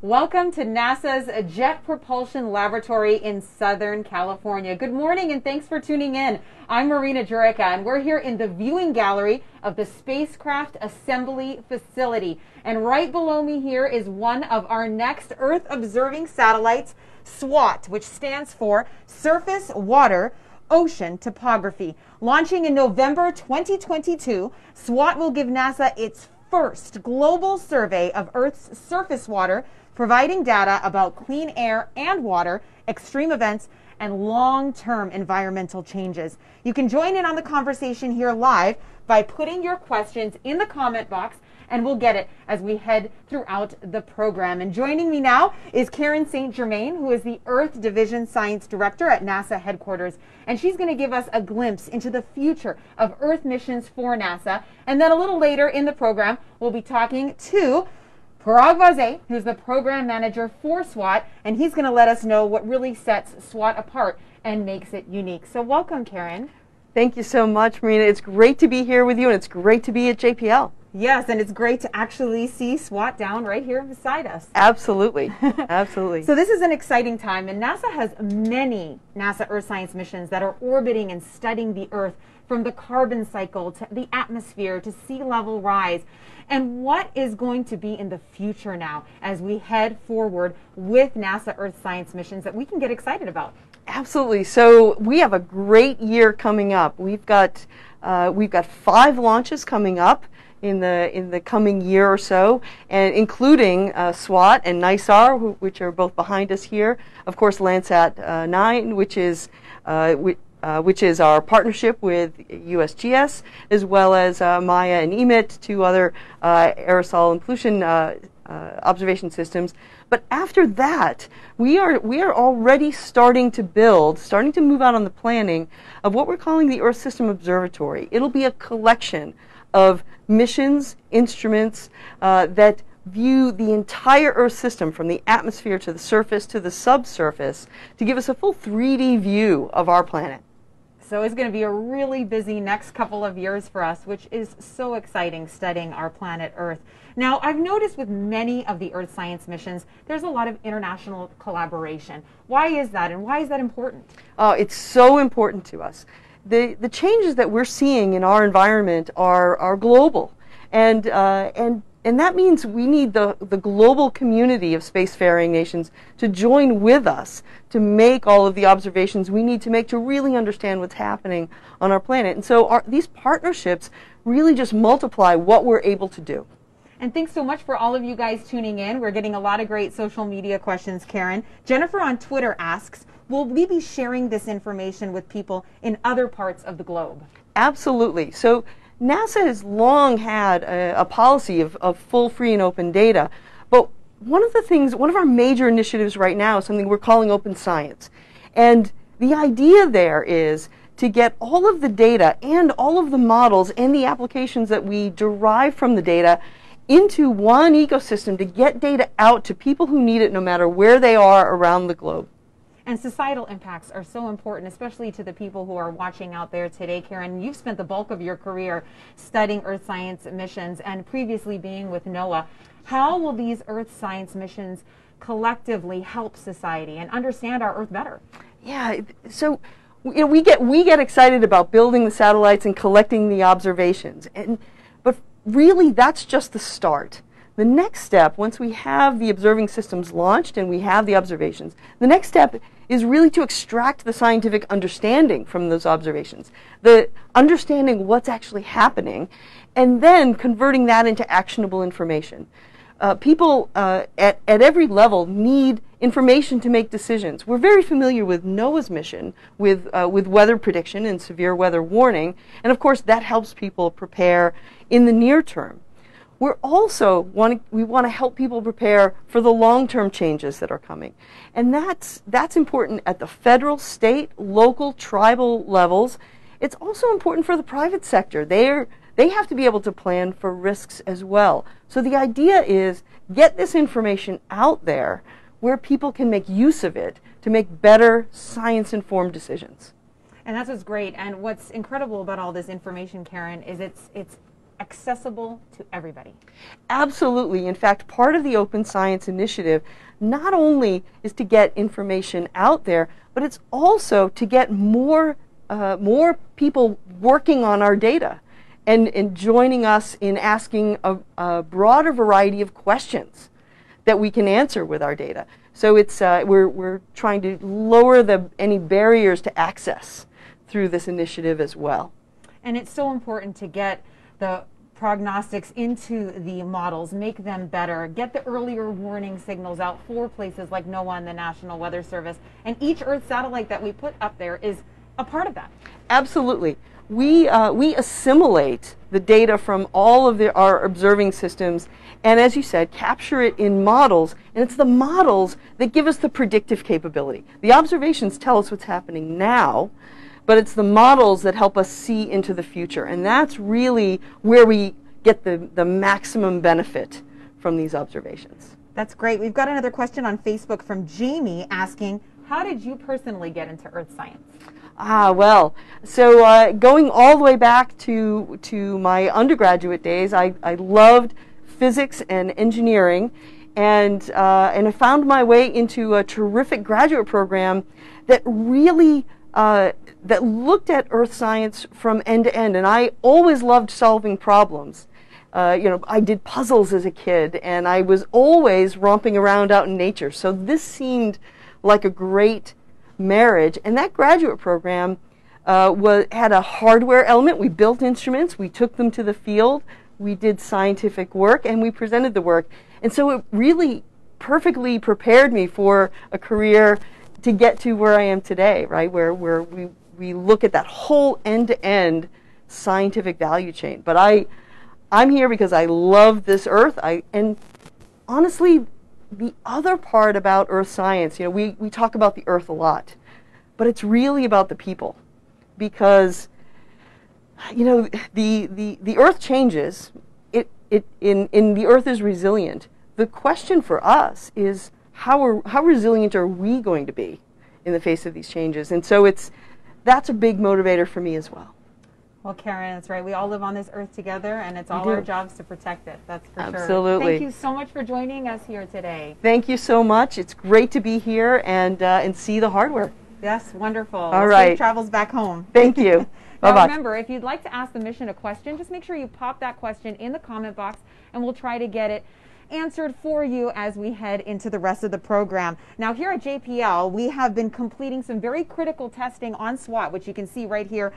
Welcome to NASA's Jet Propulsion Laboratory in Southern California. Good morning and thanks for tuning in. I'm Marina Jurica and we're here in the viewing gallery of the Spacecraft Assembly Facility. And right below me here is one of our next Earth observing satellites, SWOT, which stands for Surface Water Ocean Topography. Launching in November 2022, SWOT will give NASA its first global survey of Earth's surface water, providing data about clean air and water, extreme events, and long-term environmental changes. You can join in on the conversation here live by putting your questions in the comment box, and we'll get it as we head throughout the program. And joining me now is Karen St. Germain, who is the Earth Division Science Director at NASA headquarters. And she's going to give us a glimpse into the future of Earth missions for NASA. And then a little later in the program, we'll be talking to Parag Vaze, who's the program manager for SWOT, and he's going to let us know what really sets SWOT apart and makes it unique. So welcome, Karen. Thank you so much, Marina. It's great to be here with you, and it's great to be at JPL. Yes, and it's great to actually see SWOT down right here beside us. Absolutely, absolutely. So this is an exciting time, and NASA has many NASA Earth science missions that are orbiting and studying the Earth, from the carbon cycle to the atmosphere to sea level rise. And what is going to be in the future now as we head forward with NASA Earth science missions that we can get excited about? Absolutely. So we have a great year coming up. We've got 5 launches coming up in the coming year or so, and including SWOT and NISAR, which are both behind us here. Of course, Landsat 9, which is our partnership with USGS, as well as Maya and EMIT, 2 other aerosol and pollution observation systems. But after that, we are already starting to move out on the planning of what we're calling the Earth System Observatory. It'll be a collection of missions, instruments that view the entire Earth system, from the atmosphere to the surface to the subsurface, to give us a full 3D view of our planet. So it's going to be a really busy next couple of years for us, which is so exciting, studying our planet Earth. Now, I've noticed with many of the Earth science missions, there's a lot of international collaboration. Why is that, and why is that important? Oh, it's so important to us. The changes that we're seeing in our environment are global, and that means we need the global community of spacefaring nations to join with us to make all of the observations we need to make to really understand what's happening on our planet. And so these partnerships really just multiply what we're able to do. And thanks so much for all of you guys tuning in. We're getting a lot of great social media questions, Karen. Jennifer on Twitter asks, will we be sharing this information with people in other parts of the globe? Absolutely. So NASA has long had a policy of full, free, and open data. But one of our major initiatives right now is something we're calling open science. And the idea there is to get all of the data and all of the models and the applications that we derive from the data into one ecosystem to get data out to people who need it, no matter where they are around the globe. And societal impacts are so important, especially to the people who are watching out there today. Karen, you've spent the bulk of your career studying Earth science missions and previously being with NOAA. How will these Earth science missions collectively help society and understand our Earth better? Yeah, so you know, we get excited about building the satellites and collecting the observations, but really that's just the start. The next step, once we have the observing systems launched and we have the observations, the next step is really to extract the scientific understanding from those observations, the understanding what's actually happening, and then converting that into actionable information. People at every level need information to make decisions. We're very familiar with NOAA's mission with weather prediction and severe weather warning, and of course that helps people prepare in the near term. We're also we want to help people prepare for the long-term changes that are coming. And that's important at the federal, state, local, tribal levels. It's also important for the private sector. They have to be able to plan for risks as well. So the idea is get this information out there where people can make use of it to make better science-informed decisions. And that's what's great. And what's incredible about all this information, Karen, is it's accessible to everybody. Absolutely. In fact, part of the Open Science Initiative not only is to get information out there, but it's also to get more people working on our data and joining us in asking a broader variety of questions that we can answer with our data. So it's, we're trying to lower any barriers to access through this initiative as well. And it's so important to get the prognostics into the models, make them better, get the earlier warning signals out for places like NOAA and the National Weather Service. And each Earth satellite that we put up there is a part of that. Absolutely. We assimilate the data from all of our observing systems and, as you said, capture it in models. And it's the models that give us the predictive capability. The observations tell us what's happening now, but it's the models that help us see into the future. And that's really where we get the maximum benefit from these observations. That's great. We've got another question on Facebook from Jamie asking, how did you personally get into Earth science? Well, so going all the way back to my undergraduate days, I loved physics and engineering, and I found my way into a terrific graduate program that really that looked at Earth science from end to end. And I always loved solving problems. You know, I did puzzles as a kid, and I was always romping around out in nature. So this seemed like a great marriage. And that graduate program had a hardware element. We built instruments, we took them to the field, we did scientific work, and we presented the work. And so it really perfectly prepared me for a career to get to where I am today, right, where we look at that whole end-to-end scientific value chain. But I'm here because I love this Earth. And honestly, the other part about Earth science, you know, we talk about the Earth a lot, but it's really about the people, because, you know, the Earth changes. It the Earth is resilient. The question for us is how resilient are we going to be in the face of these changes? And so that's a big motivator for me as well. Well, Karen, that's right. We all live on this Earth together, and it's all our jobs to protect it. That's for sure. Absolutely. Thank you so much for joining us here today. Thank you so much. It's great to be here and see the hardware. Yes, wonderful. All right. Safe travels back home. Thank you. Bye-bye. Now remember, if you'd like to ask the mission a question, just make sure you pop that question in the comment box, and we'll try to get it answered for you as we head into the rest of the program. Now, here at JPL, we have been completing some very critical testing on SWOT, which you can see right here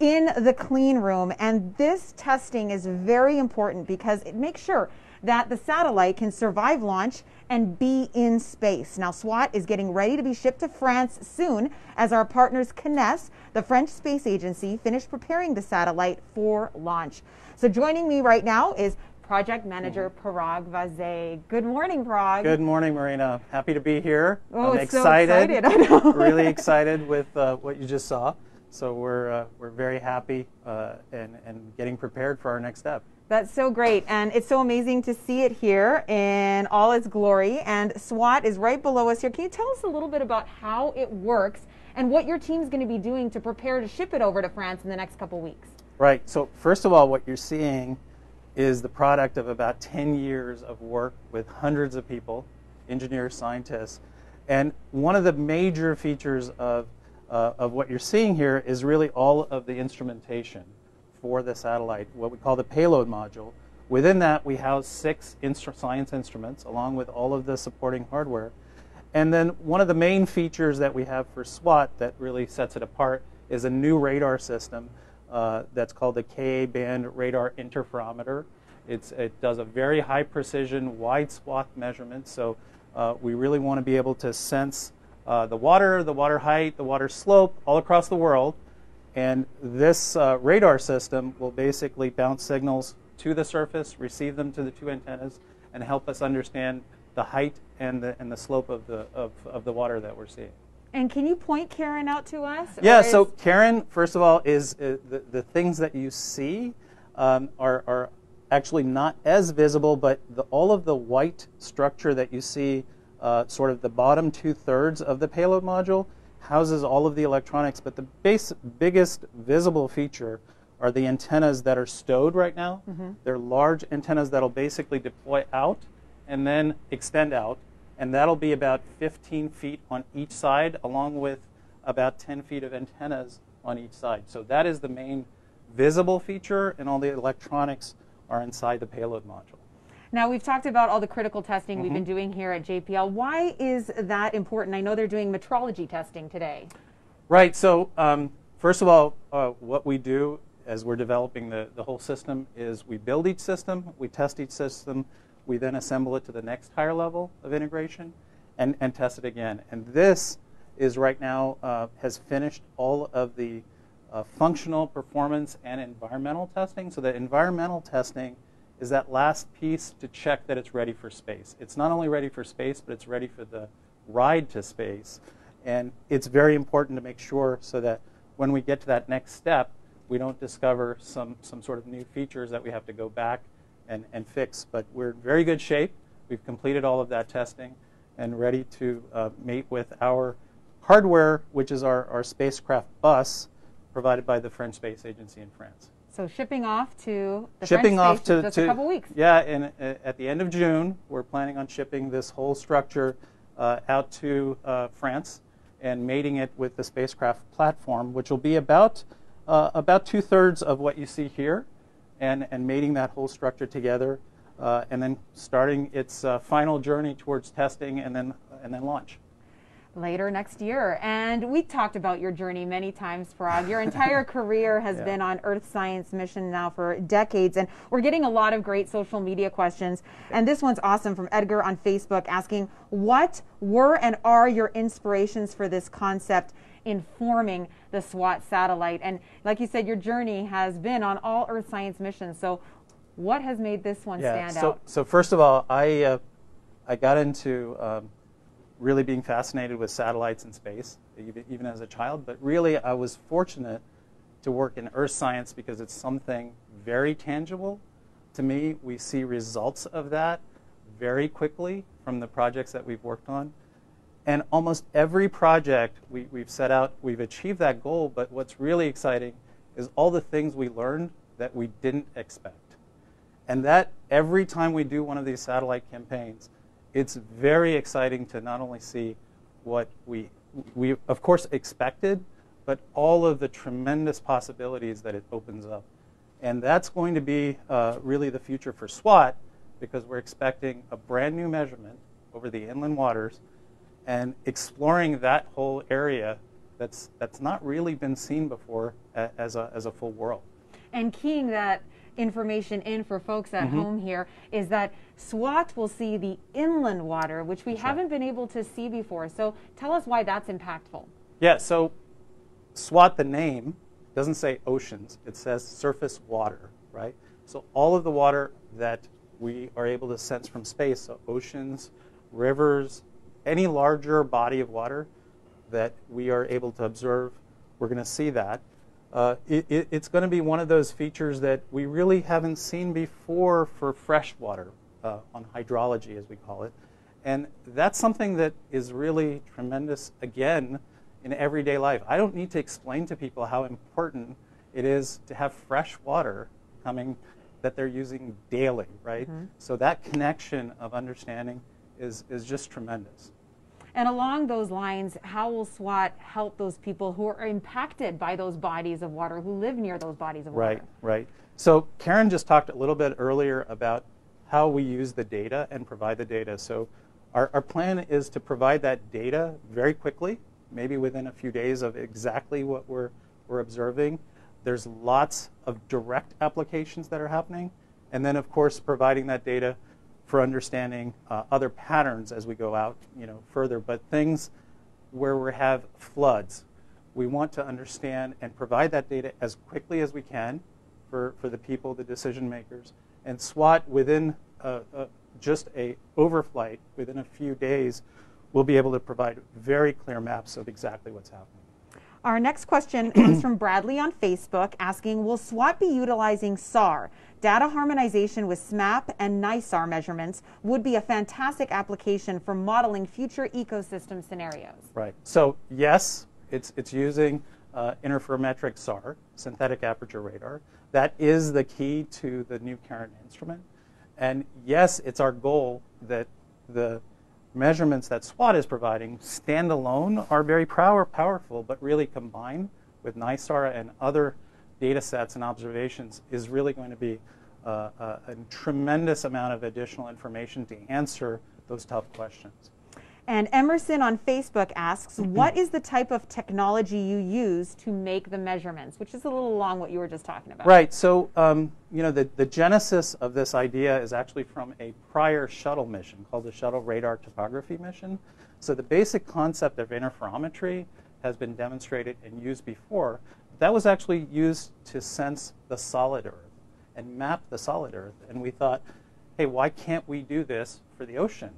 in the clean room, and this testing is very important because it makes sure that the satellite can survive launch and be in space. Now, SWOT is getting ready to be shipped to France soon as our partners CNES, the French space agency, finish preparing the satellite for launch. So joining me right now is Project Manager Parag Vaze. Good morning, Parag. Good morning, Marina. Happy to be here. Oh, I'm excited. So excited. I know. Really excited with what you just saw. So we're very happy and getting prepared for our next step. That's so great, and it's so amazing to see it here in all its glory. And SWOT is right below us here. Can you tell us a little bit about how it works and what your team's going to be doing to prepare to ship it over to France in the next couple weeks? Right. So first of all, what you're seeing is the product of about 10 years of work with hundreds of people, engineers, scientists. And one of the major features of what you're seeing here is really all of the instrumentation for the satellite, what we call the payload module. Within that, we house 6 science instruments along with all of the supporting hardware. And then one of the main features that we have for SWOT that really sets it apart is a new radar system that's called the Ka-band radar interferometer. It does a very high precision, wide swath measurement, so we really want to be able to sense the water height, the water slope, all across the world. And this radar system will basically bounce signals to the surface, receive them to the 2 antennas, and help us understand the height and the slope of the water that we're seeing. And can you point Karen out to us? Yeah, so Karen, first of all, is the things that you see are actually not as visible, but all of the white structure that you see, sort of the bottom 2/3 of the payload module houses all of the electronics, but the biggest visible feature are the antennas that are stowed right now. Mm-hmm. They're large antennas that'll basically deploy out and then extend out. And that'll be about 15 feet on each side, along with about 10 feet of antennas on each side. So that is the main visible feature, and all the electronics are inside the payload module. Now, we've talked about all the critical testing we've been doing here at JPL. Why is that important? I know they're doing metrology testing today. Right. So first of all, what we do as we're developing the whole system is we build each system, we test each system, we then assemble it to the next higher level of integration and test it again. And this is right now has finished all of the functional performance and environmental testing. So the environmental testing is that last piece to check that it's ready for space. It's not only ready for space, but it's ready for the ride to space. And it's very important to make sure so that when we get to that next step, we don't discover some sort of new features that we have to go back and fix. But we're in very good shape. We've completed all of that testing and ready to mate with our hardware, which is our spacecraft bus provided by the French Space Agency in France. So shipping off to the French Space in just a couple weeks. Yeah, and at the end of June, we're planning on shipping this whole structure out to France and mating it with the spacecraft platform, which will be about 2/3 of what you see here, and mating that whole structure together, and then starting its final journey towards testing and then launch. Later next year. And we talked about your journey many times, Parag. Your entire career has been on Earth Science Mission now for decades, and we're getting a lot of great social media questions. And this one's awesome from Edgar on Facebook asking, what were and are your inspirations for this concept in forming the SWOT satellite? And like you said, your journey has been on all Earth Science missions, so what has made this one stand out? So first of all, I got into really being fascinated with satellites and space, even as a child. But really, I was fortunate to work in earth science because it's something very tangible. To me, we see results of that very quickly from the projects that we've worked on. And almost every project we've set out, we've achieved that goal. But what's really exciting is all the things we learned that we didn't expect. And that every time we do one of these satellite campaigns, it's very exciting to not only see what we of course expected, but all of the tremendous possibilities that it opens up. And that's going to be really the future for SWOT, because we're expecting a brand new measurement over the inland waters and exploring that whole area that's not really been seen before as a full world. And keying that information in for folks at home here is that SWOT will see the inland water, which we haven't been able to see before. So tell us why that's impactful. Yeah, so SWOT, the name, doesn't say oceans. It says surface water, right? So all of the water that we are able to sense from space, so oceans, rivers, any larger body of water that we are able to observe, we're going to see that. It's going to be one of those features that we really haven't seen before for freshwater on hydrology, as we call it. And that's something that is really tremendous, again, in everyday life. I don't need to explain to people how important it is to have fresh water coming that they're using daily, right? So that connection of understanding is just tremendous. And along those lines, how will SWOT help those people who are impacted by those bodies of water, who live near those bodies of water? Right. So Karen just talked a little bit earlier about how we use the data and provide the data. So our plan is to provide that data very quickly, maybe within a few days of exactly what we're observing. There's lots of direct applications that are happening. And then, of course, providing that data for understanding other patterns as we go out, further, but things where we have floods, we want to understand and provide that data as quickly as we can for the people, the decision makers, and SWOT within just a overflight within a few days, we'll be able to provide very clear maps of exactly what's happening. Our next question comes from Bradley on Facebook asking, will SWOT be utilizing SAR? Data harmonization with SMAP and NISAR measurements would be a fantastic application for modeling future ecosystem scenarios. Right. So yes, it's using interferometric SAR, synthetic aperture radar. That is the key to the new KaRIn instrument. And yes, it's our goal that the measurements that SWOT is providing standalone are very powerful, but really combined with NISAR and other data sets and observations is really going to be a tremendous amount of additional information to answer those tough questions. And Emerson on Facebook asks, what is the type of technology you use to make the measurements? Which is a little long what you were just talking about. Right. So, you know, the genesis of this idea is actually from a prior shuttle mission called the Shuttle Radar Topography Mission. So the basic concept of interferometry has been demonstrated and used before. That was actually used to sense the solid Earth and map the solid Earth. And we thought, hey, why can't we do this for the ocean?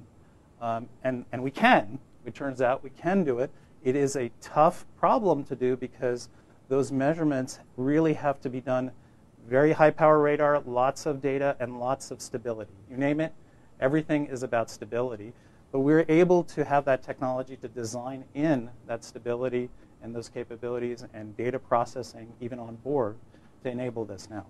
And we can. It turns out we can do it. It is a tough problem to do because those measurements really have to be done very high power radar, lots of data, and lots of stability. You name it, everything is about stability. But we're able to have that technology to design in that stability and those capabilities and data processing even on board to enable this now.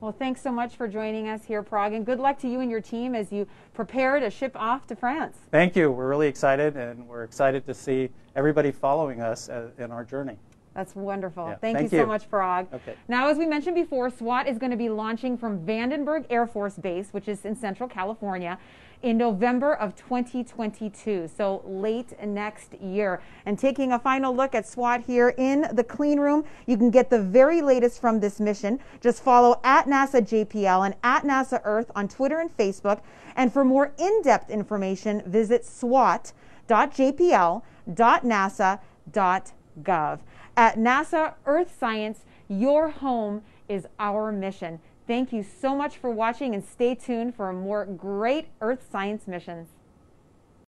Well, thanks so much for joining us here, Parag, and good luck to you and your team as you prepare to ship off to France. Thank you. We're really excited, and we're excited to see everybody following us in our journey. That's wonderful. Yeah. Thank you so much, Parag. Okay. Now, as we mentioned before, SWOT is going to be launching from Vandenberg Air Force Base, which is in Central California, in November of 2022, so late next year. And taking a final look at SWOT here in the clean room, you can get the very latest from this mission. Just follow @NASAJPL and @NASAEarth on Twitter and Facebook. And for more in-depth information, visit swot.jpl.nasa.gov. At NASA Earth Science, your home is our mission. Thank you so much for watching, and stay tuned for more great Earth Science missions.